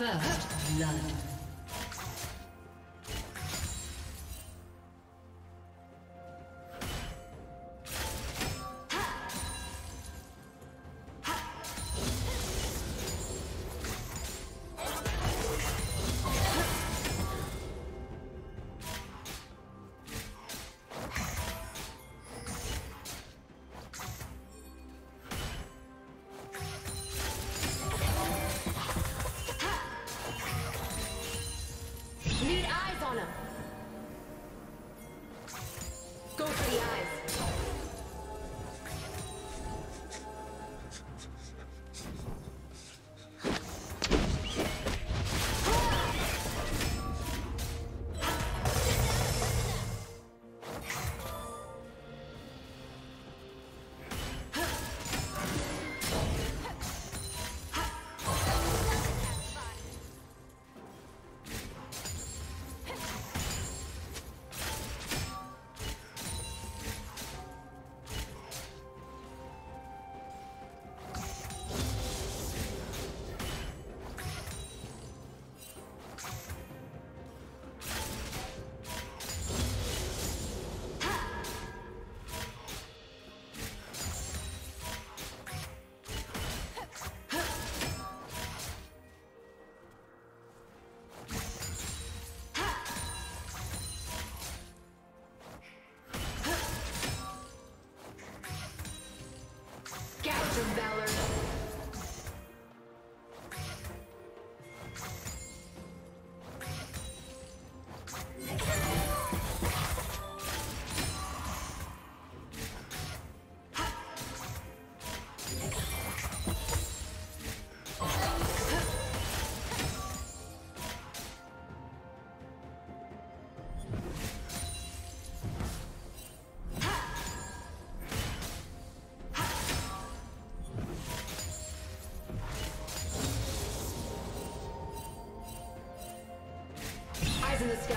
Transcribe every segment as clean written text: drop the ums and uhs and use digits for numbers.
First blood. Balor. In the sky.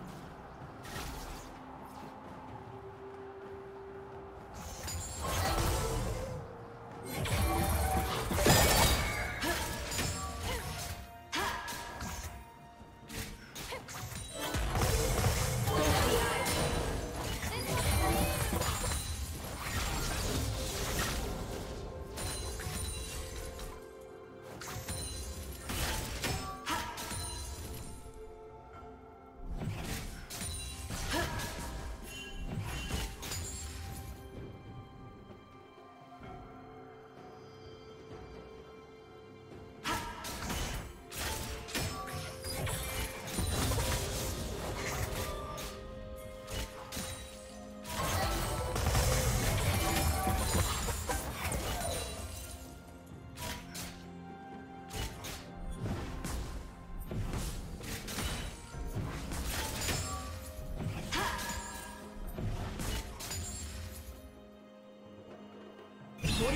What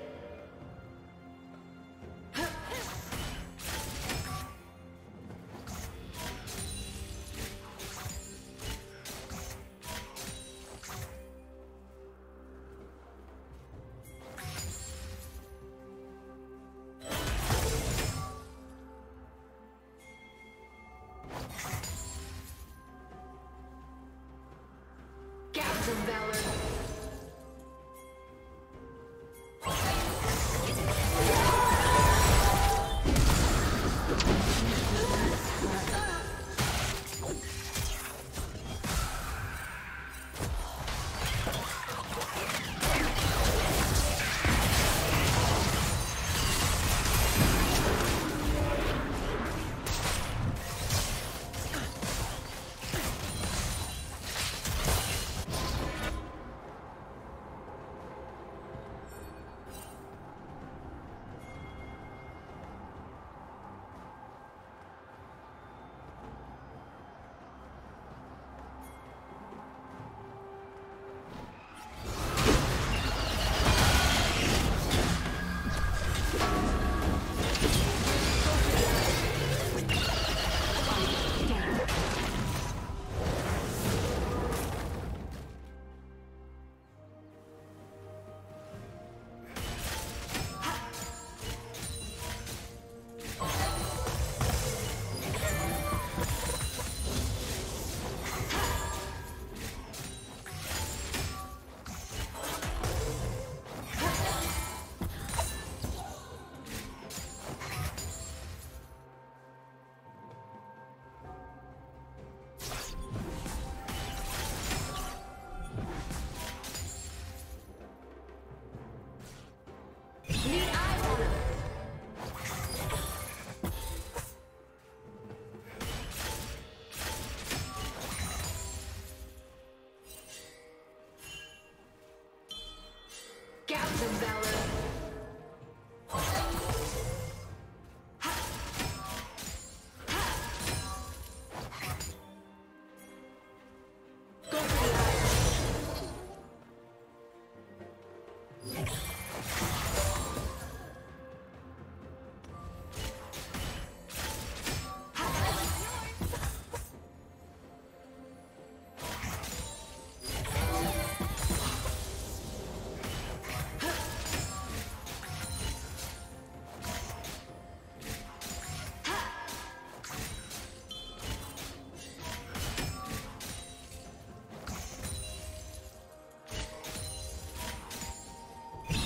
Captain Balor.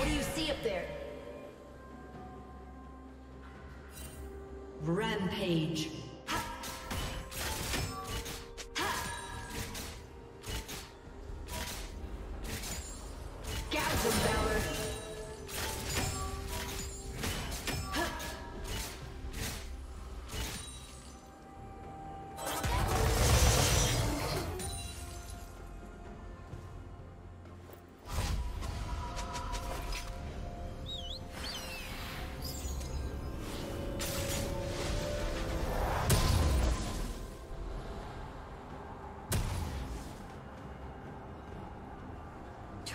What do you see up there? Rampage.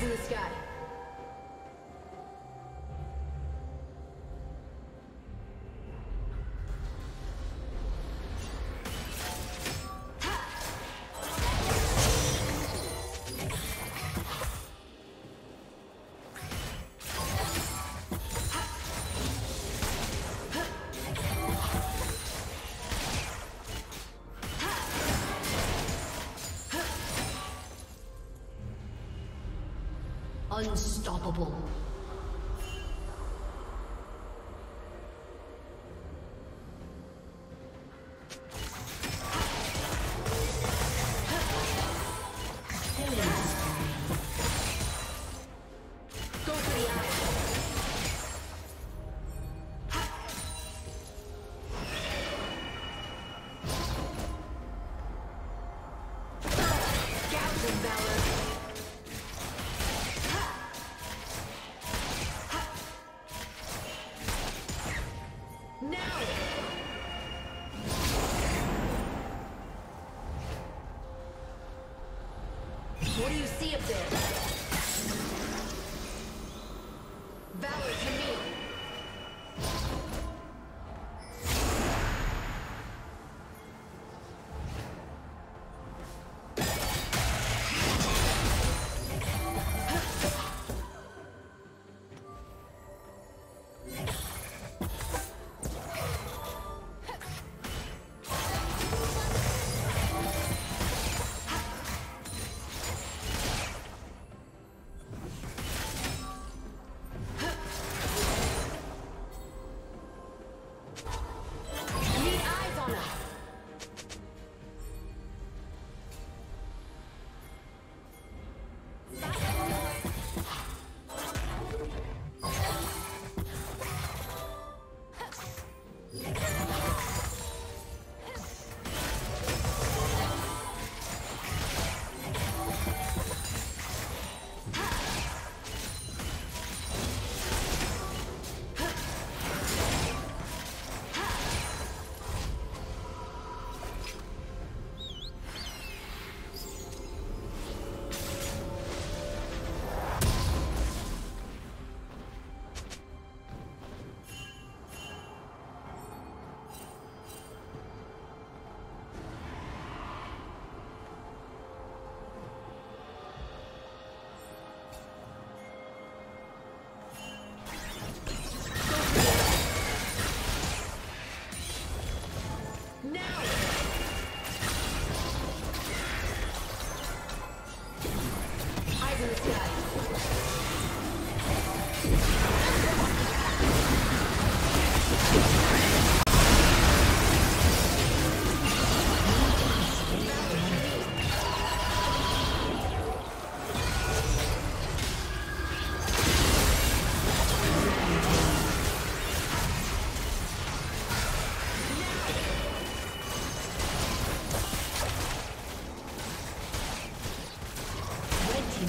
In the sky. Unstoppable. What do you see up there? Valor to me. Team's turret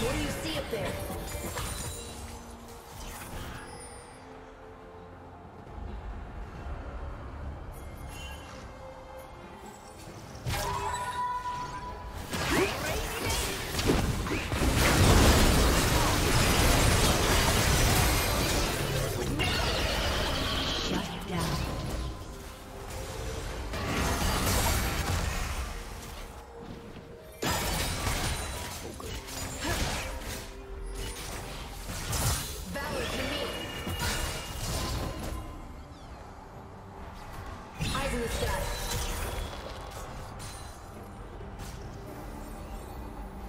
What do you see up there? Red team's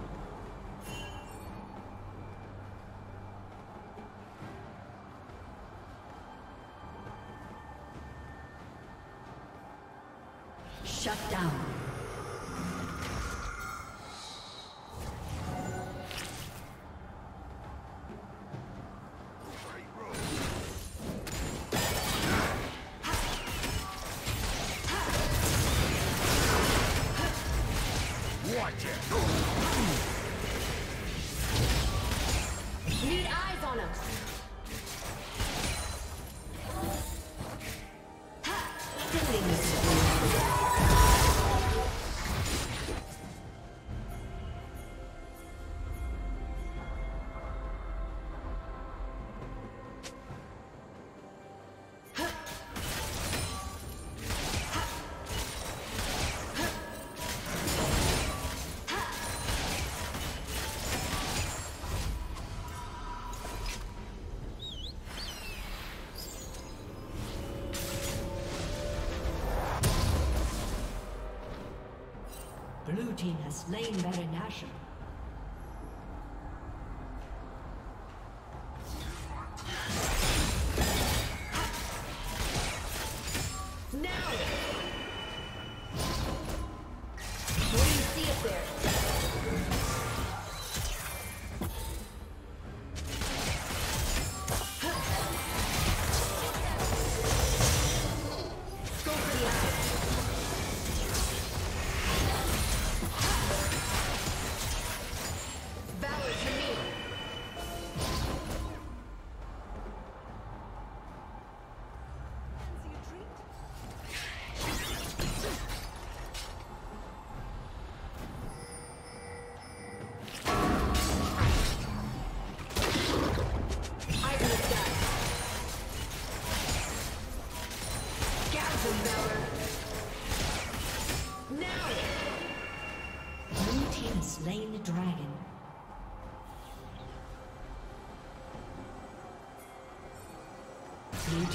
Shut down. Blue team has slain Baron Nashor.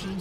Blue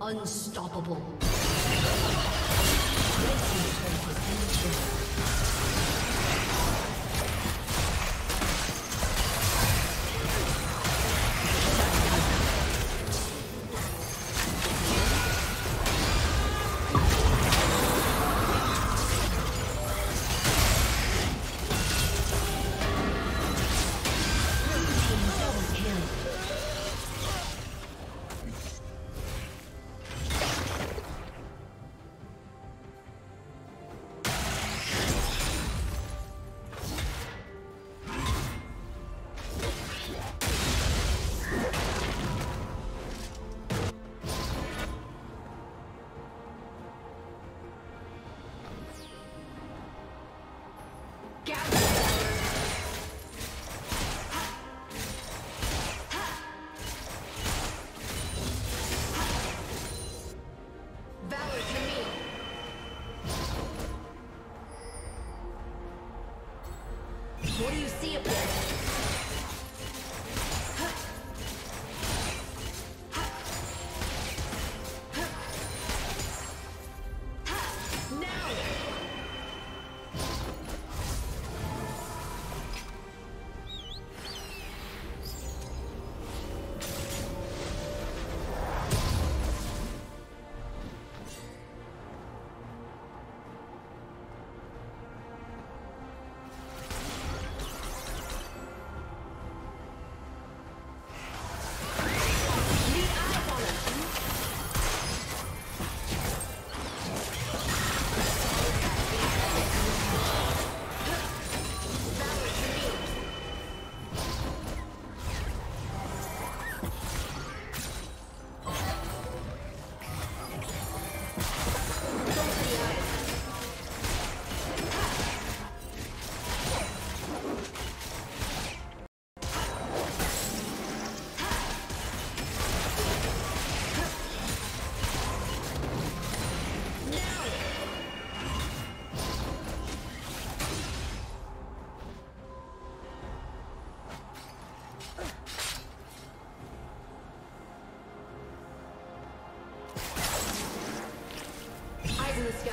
Unstoppable. Red team's turret has been destroyed. Blue team double kill. What do you see up there? in the sky.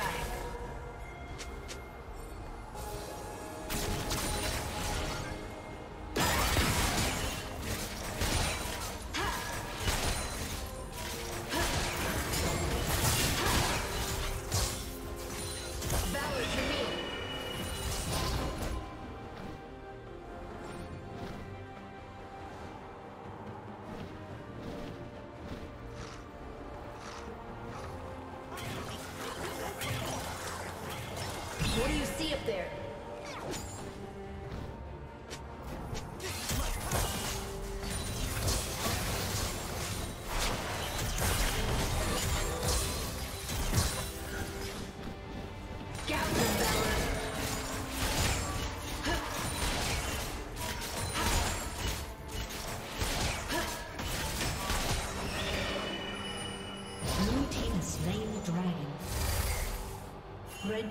What do you see up there? Red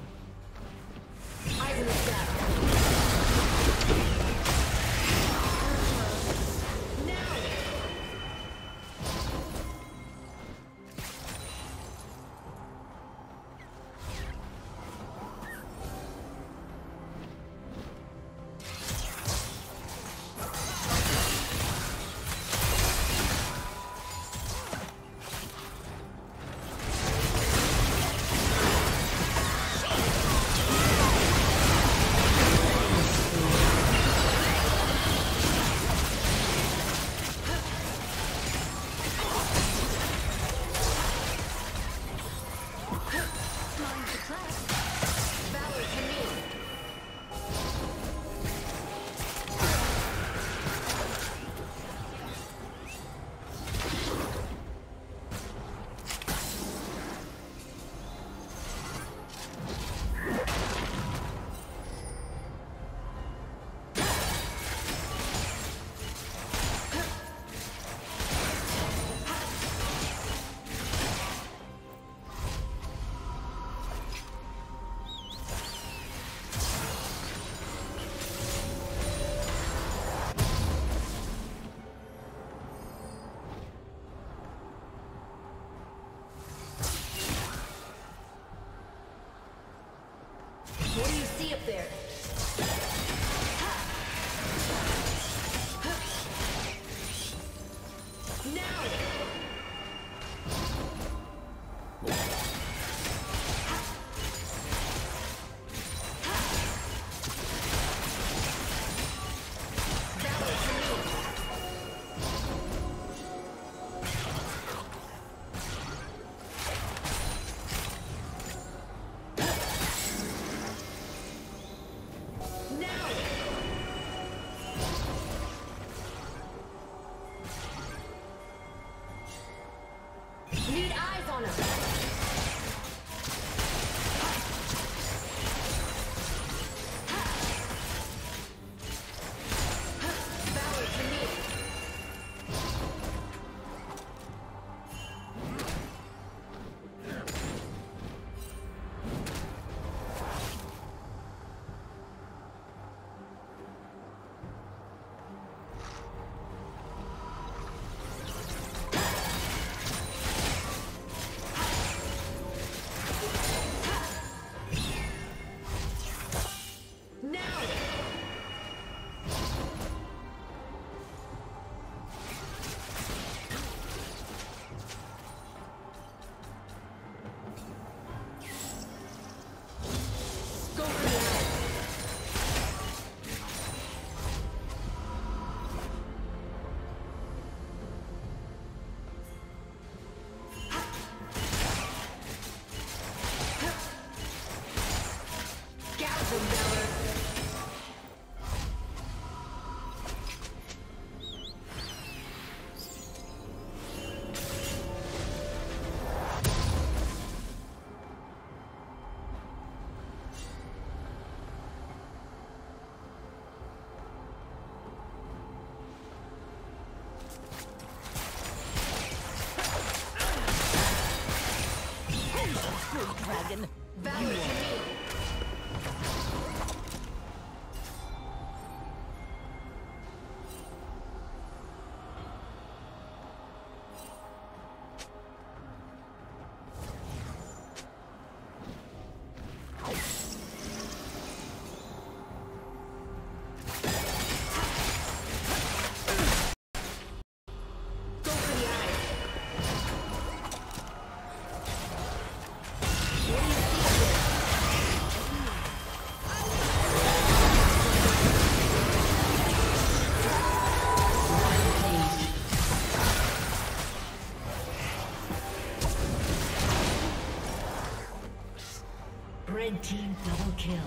Eyes in the sky. What do you see up there? Red team double kill.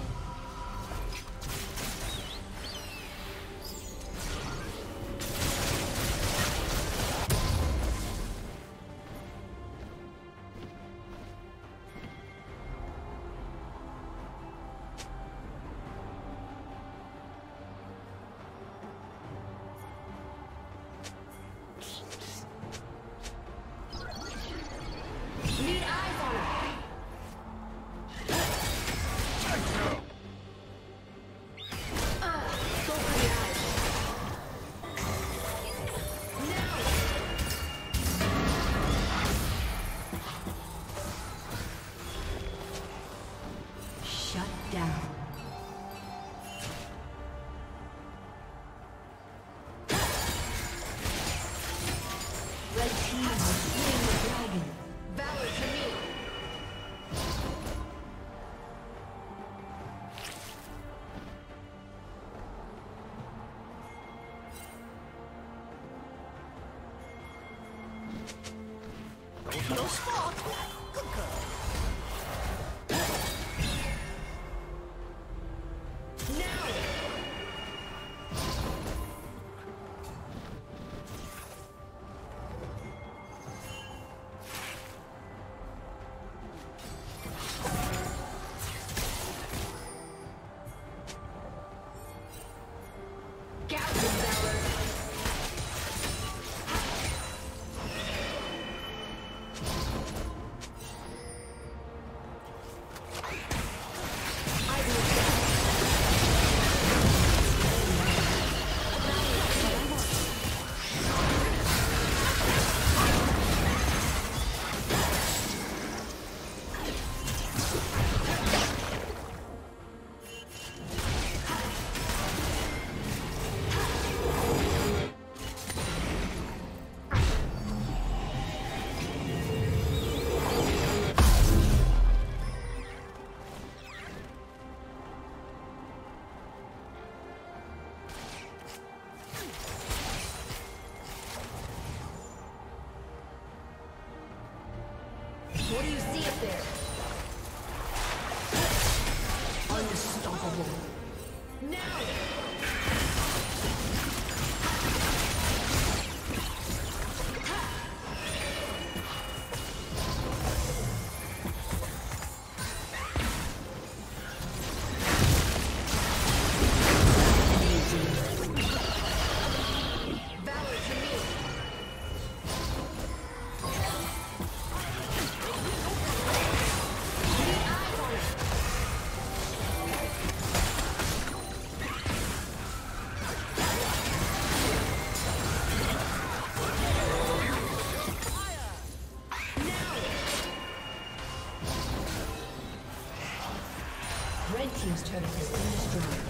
Team's turret has been destroyed. Sure.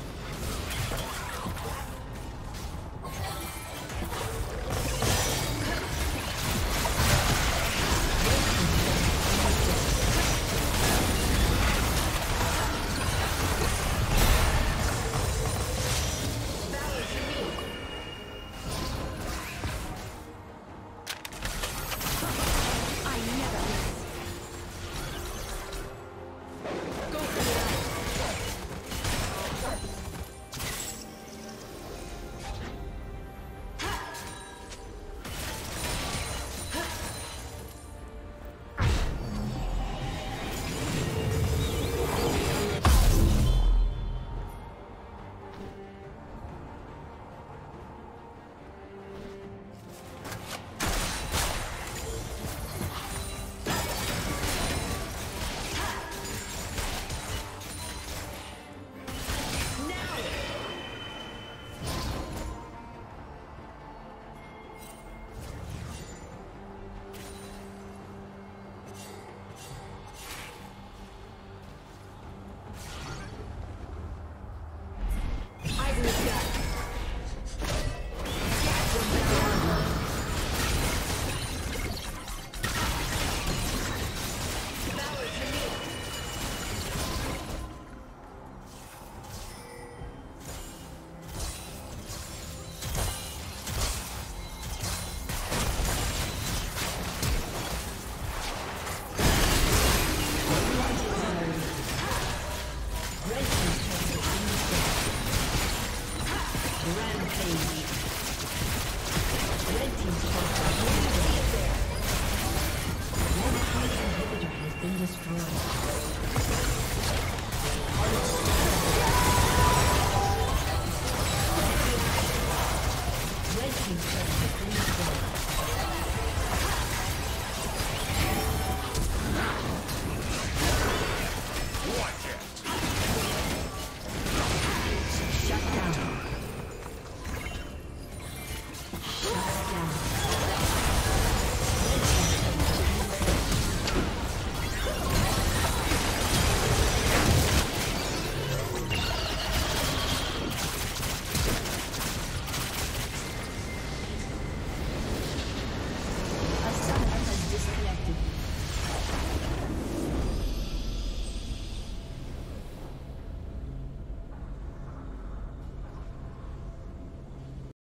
destroyed.